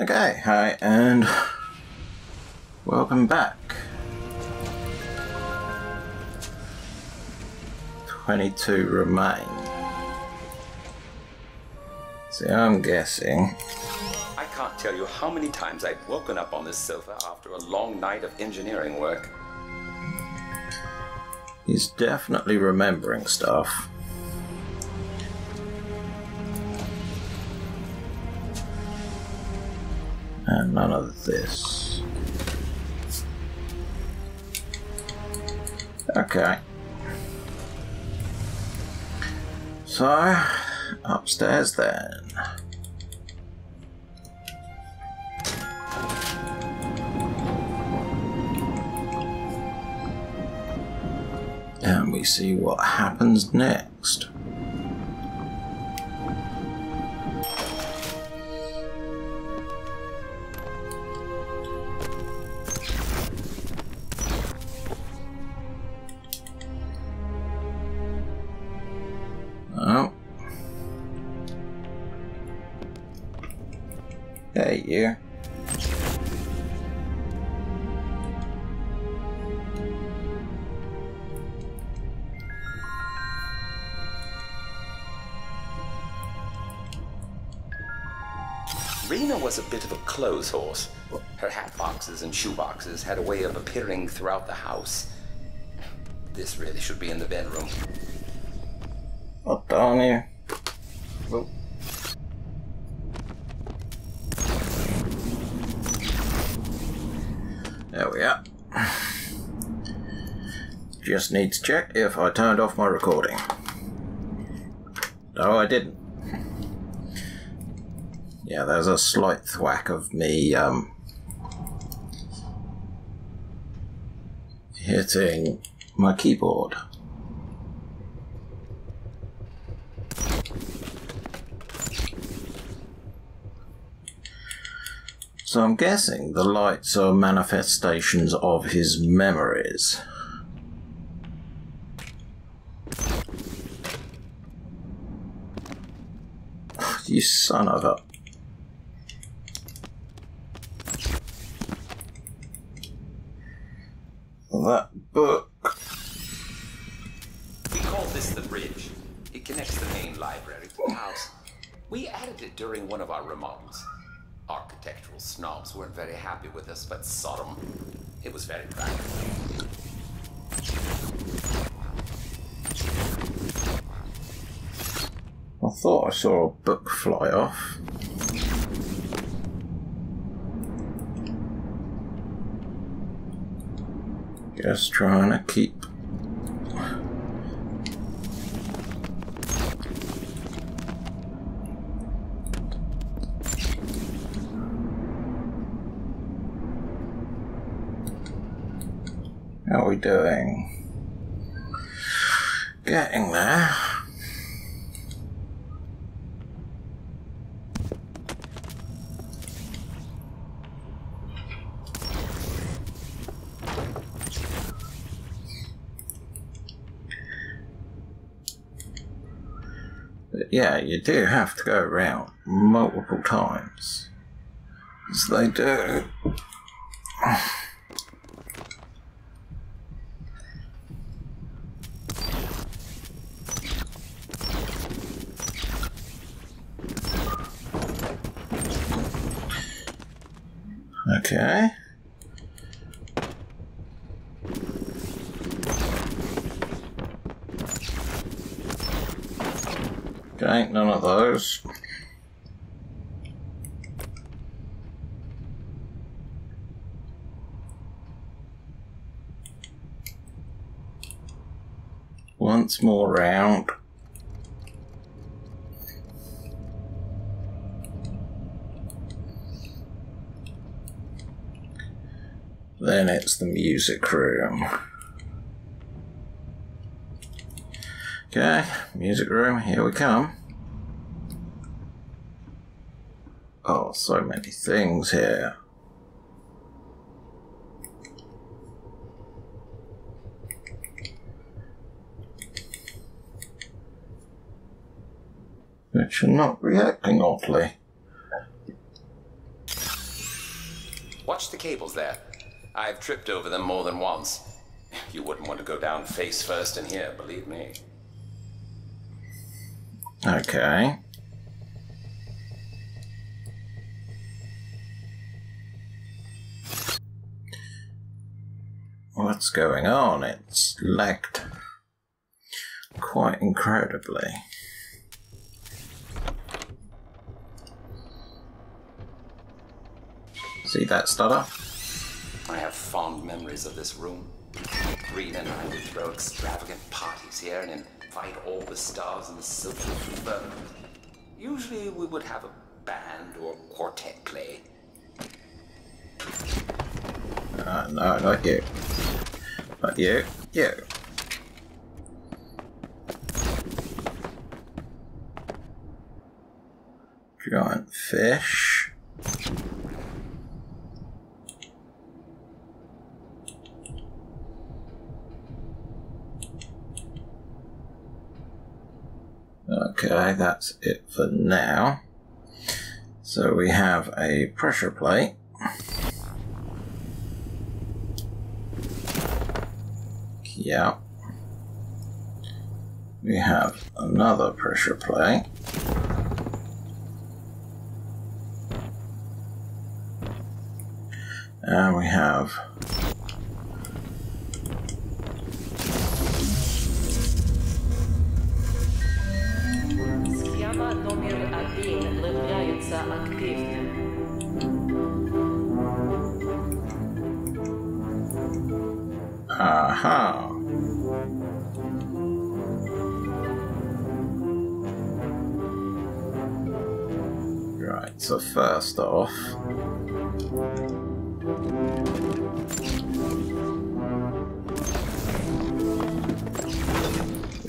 Okay, hi, and welcome back. 22 remain. See, I'm guessing. I can't tell you how many times I've woken up on this sofa after a long night of engineering work. He's definitely remembering stuff. And none of this. Okay. So, upstairs then. And we see what happens next. Rena was a bit of a clothes horse. Her hat boxes and shoe boxes had a way of appearing throughout the house. This really should be in the bedroom. What down here? Oh. There we are. Just need to check if I turned off my recording. No, I didn't. Yeah, there's a slight thwack of me hitting my keyboard. So I'm guessing the lights are manifestations of his memories. Oh, you son of a... That book. We call this the bridge. It connects the main library to the house. We added it during one of our remodels. Architectural snobs weren't very happy with us, but Sodom, it was very practical. I thought I saw a book fly off. Just trying to keep how are we doing? Getting there. Yeah, you do have to go around multiple times. As they do. Okay. Ain't none of those. Once more round. Then it's the music room. Okay, music room, here we come. Oh, so many things here. Which are not reacting oddly. Watch the cables there. I've tripped over them more than once. You wouldn't want to go down face first in here, believe me. Okay. What's going on? It's lagged quite incredibly. See that stutter? I have fond memories of this room. Rena and I would throw extravagant parties here and invite all the stars in the silver fever. Usually we would have a band or quartet play. No, not you. Not you. You. Giant fish. Okay, that's it for now. So we have a pressure plate. Yeah. We have another pressure plate. And we have Right, so first off,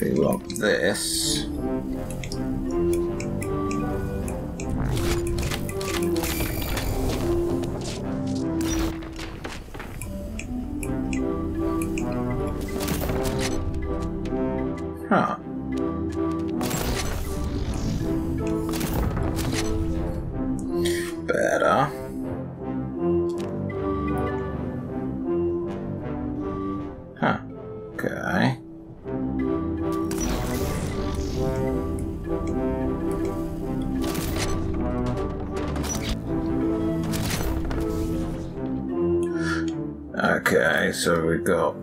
we want this. Huh. Better. Huh. Okay. Okay, so we've got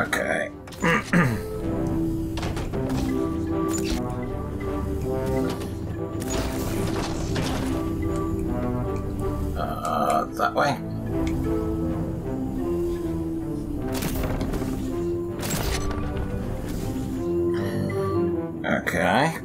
okay. That way. Okay. Okay.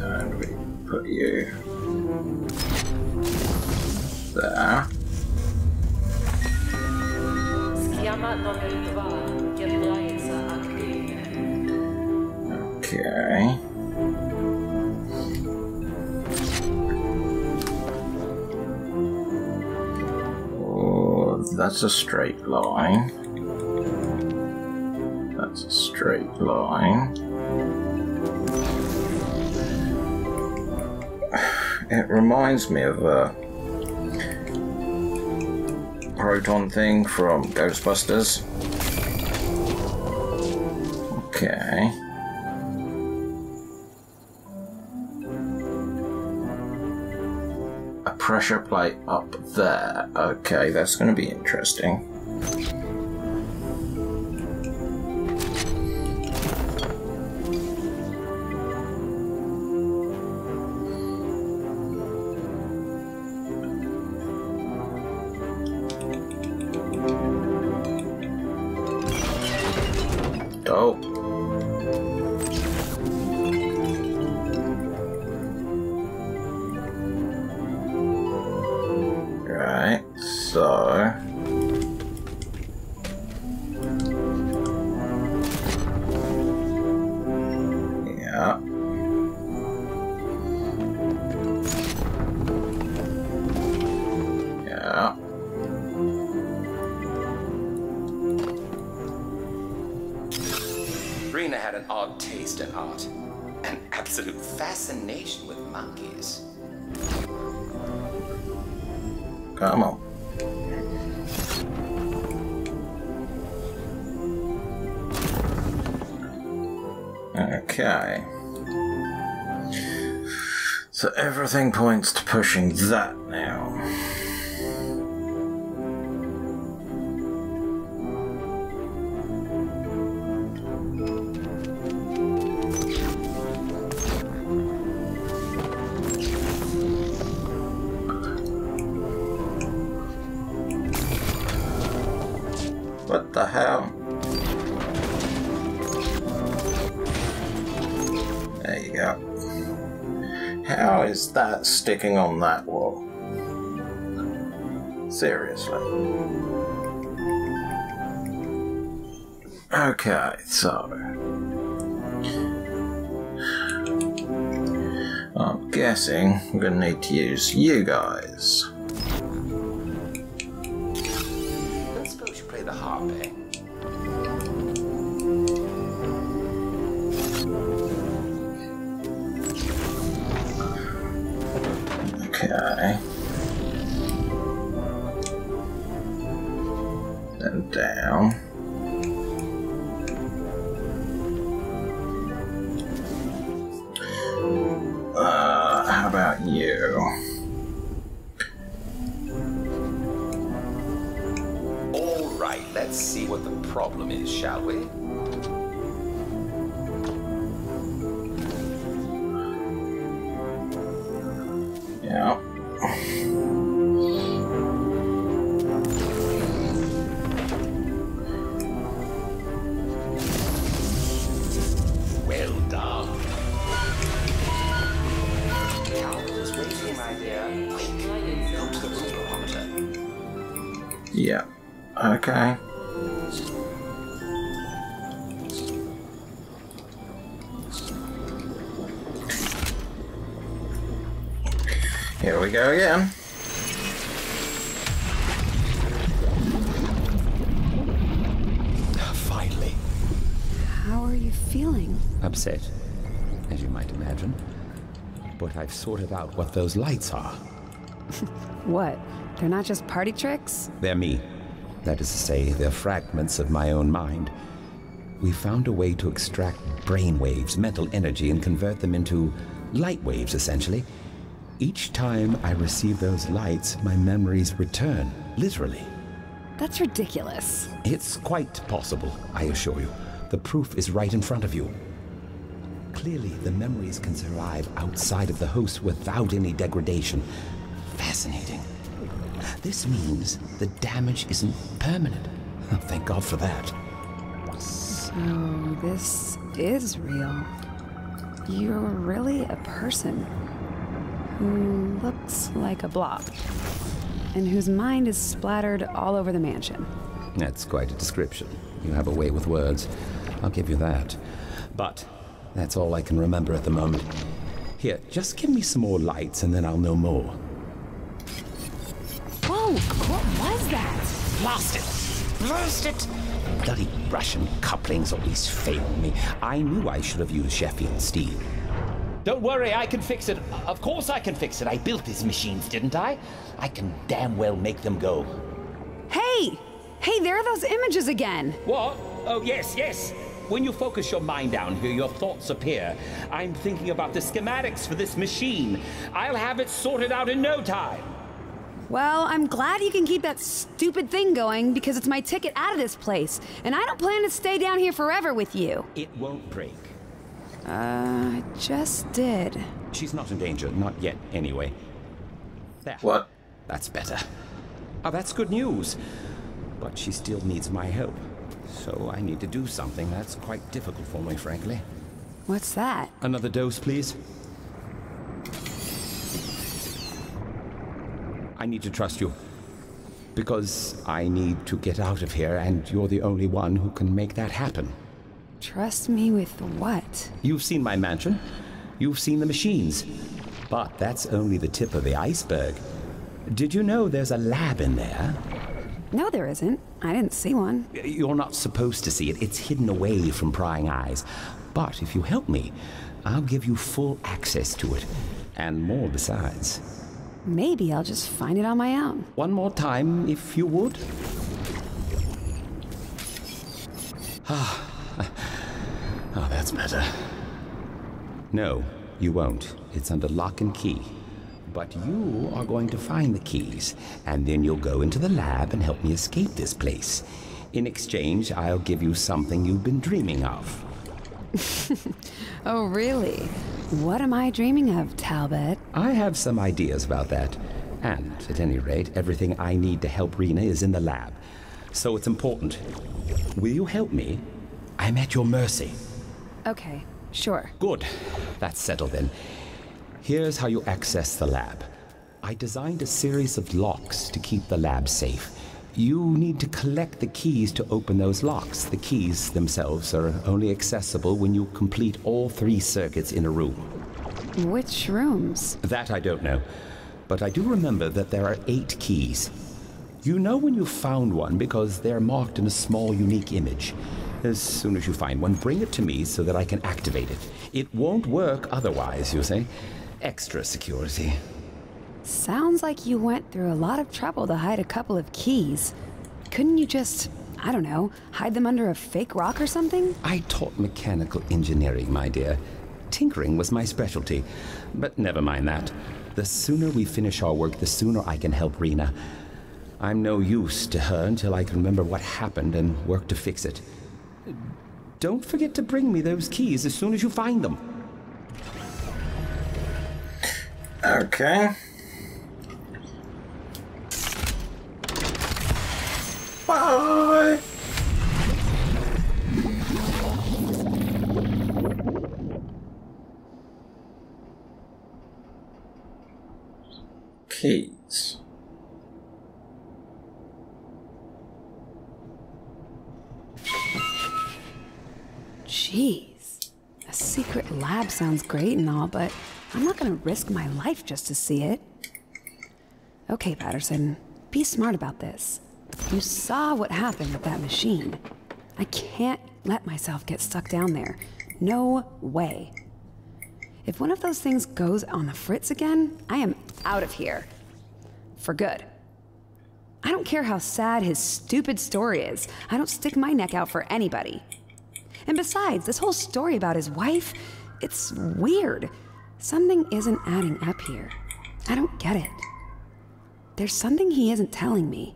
And we put you there. Okay. That's a straight line. That's a straight line. It reminds me of a proton thing from Ghostbusters. Okay. Pressure plate up there. Okay, that's going to be interesting. So... yeah. Yeah. Rena had an odd taste in art. An absolute fascination with monkeys. Come on. Okay. So everything points to pushing that now. What the hell? There you go. How is that sticking on that wall? Seriously. Okay, so... I'm guessing we're gonna need to use you guys. Okay. Then down. How about you? All right, let's see what the problem is, shall we? Yeah. Well done. Talbot is waiting, my dear. Go to the barometer. Yeah. Okay. Here we go again. Finally. How are you feeling? Upset, as you might imagine. But I've sorted out what those lights are. What? They're not just party tricks? They're me. That is to say, they're fragments of my own mind. We found a way to extract brainwaves, mental energy, and convert them into light waves, essentially. Each time I receive those lights, my memories return, literally. That's ridiculous. It's quite possible, I assure you. The proof is right in front of you. Clearly, the memories can survive outside of the host without any degradation. Fascinating. This means the damage isn't permanent. Thank God for that. So, this is real. You're really a person. Who looks like a blob, and whose mind is splattered all over the mansion. That's quite a description. You have a way with words. I'll give you that. But that's all I can remember at the moment. Here, just give me some more lights, and then I'll know more. Whoa! What was that? Blast it! Blast it! Bloody Russian couplings always fail me. I knew I should have used Sheffield steel. Don't worry, I can fix it. Of course I can fix it. I built these machines, didn't I? I can damn well make them go. Hey! Hey, there are those images again. What? Oh, yes, yes. When you focus your mind down here, your thoughts appear. I'm thinking about the schematics for this machine. I'll have it sorted out in no time. Well, I'm glad you can keep that stupid thing going, because it's my ticket out of this place. And I don't plan to stay down here forever with you. It won't break. I just did. She's not in danger, not yet, anyway. There. What? That's better. Oh, that's good news. But she still needs my help. So I need to do something that's quite difficult for me, frankly. What's that? Another dose, please. I need to trust you. because I need to get out of here, and you're the only one who can make that happen. Trust me with what? You've seen my mansion. You've seen the machines. But that's only the tip of the iceberg. Did you know there's a lab in there? No, there isn't. I didn't see one. You're not supposed to see it. It's hidden away from prying eyes. But if you help me, I'll give you full access to it. And more besides. Maybe I'll just find it on my own. One more time, if you would. Oh, that's better. No, you won't. It's under lock and key. But you are going to find the keys, and then you'll go into the lab and help me escape this place. In exchange, I'll give you something you've been dreaming of. Oh, really? What am I dreaming of, Talbot? I have some ideas about that. And, at any rate, everything I need to help Rena is in the lab. So it's important. Will you help me? I'm at your mercy. Okay, sure. Good. That's settled then. Here's how you access the lab. I designed a series of locks to keep the lab safe. You need to collect the keys to open those locks. The keys themselves are only accessible when you complete all three circuits in a room. Which rooms? That I don't know. But I do remember that there are 8 keys. You know when you found one because they're marked in a small, unique image. As soon as you find one, bring it to me so that I can activate it. It won't work otherwise, you see. Extra security. Sounds like you went through a lot of trouble to hide a couple of keys. Couldn't you just, I don't know, hide them under a fake rock or something? I taught mechanical engineering, my dear. Tinkering was my specialty. But never mind that. The sooner we finish our work, the sooner I can help Rena. I'm no use to her until I can remember what happened and work to fix it. Don't forget to bring me those keys as soon as you find them. Okay. Bye! Keys. Jeez. A secret lab sounds great and all, but I'm not gonna risk my life just to see it. Okay, Patterson, be smart about this. You saw what happened with that machine. I can't let myself get stuck down there. No way. If one of those things goes on the fritz again, I am out of here. For good. I don't care how sad his stupid story is. I don't stick my neck out for anybody. And besides, this whole story about his wife, it's weird. Something isn't adding up here. I don't get it. There's something he isn't telling me.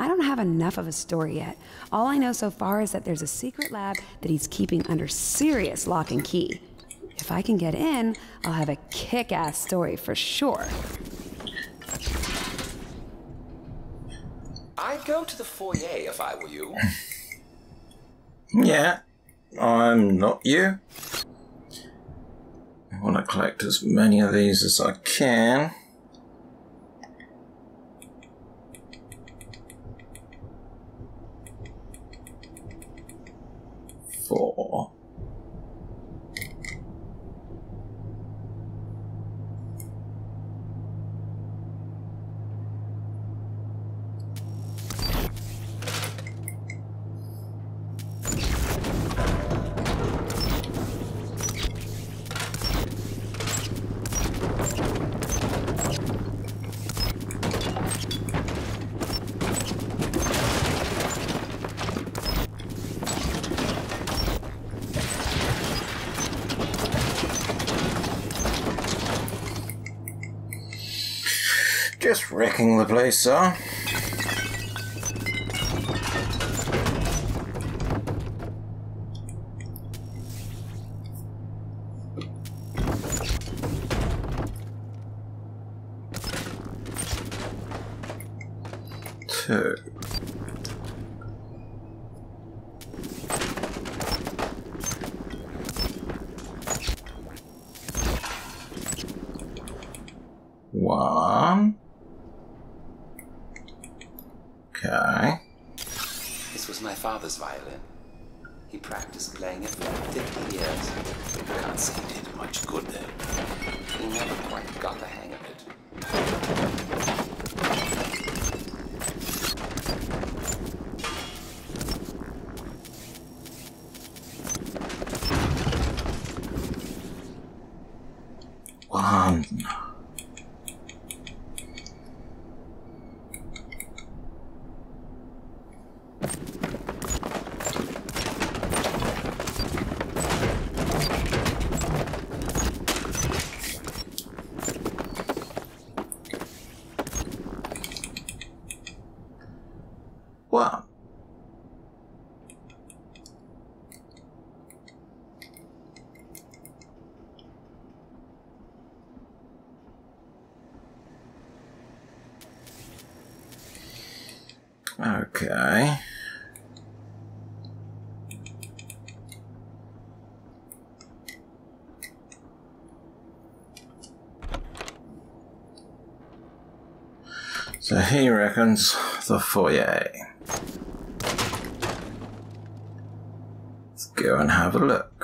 I don't have enough of a story yet. All I know so far is that there's a secret lab that he's keeping under serious lock and key. If I can get in, I'll have a kick-ass story for sure. I'd go to the foyer if I were you. Yeah, I'm not you. I want to collect as many of these as I can. Four. Just wrecking the place, sir. Two. One. Okay. This was my father's violin. He practiced playing it for 50 years. I can't say he did much good there. He never quite got the hang of it. Okay. So he reckons the foyer. Let's go and have a look.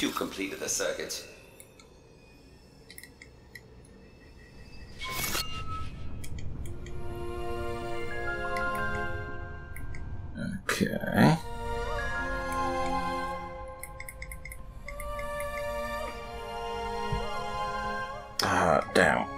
You completed the circuit. Okay. Down.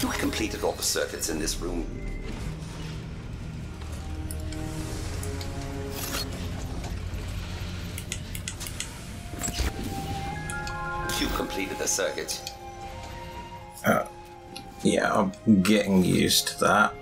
You completed all the circuits in this room. Circuit. Yeah, I'm getting used to that.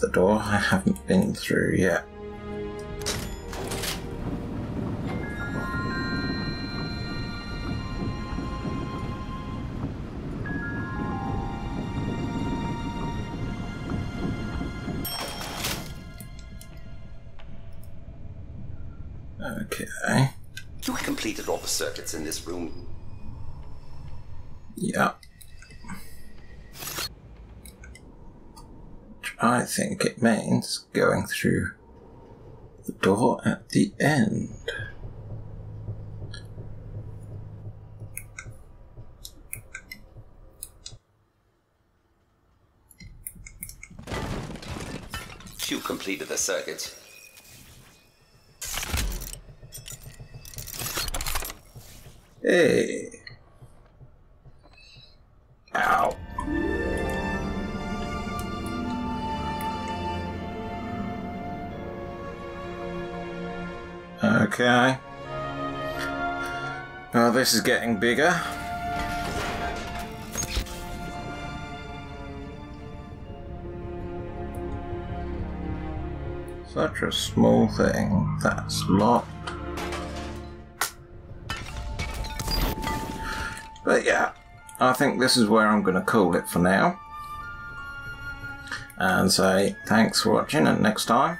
The door I haven't been through yet. Okay. You completed all the circuits in this room. Yeah. I think it means going through the door at the end. You completed the circuit. Hey. Ow. Okay. Oh, this is getting bigger. Such a small thing. That's locked. But yeah, I think this is where I'm going to call it for now. And say thanks for watching, and next time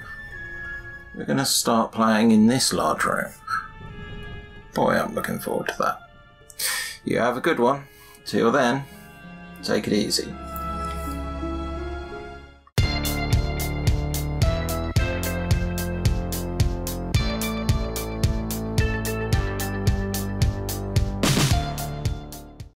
we're going to start playing in this large room. Boy, I'm looking forward to that. You have a good one. Till then, take it easy.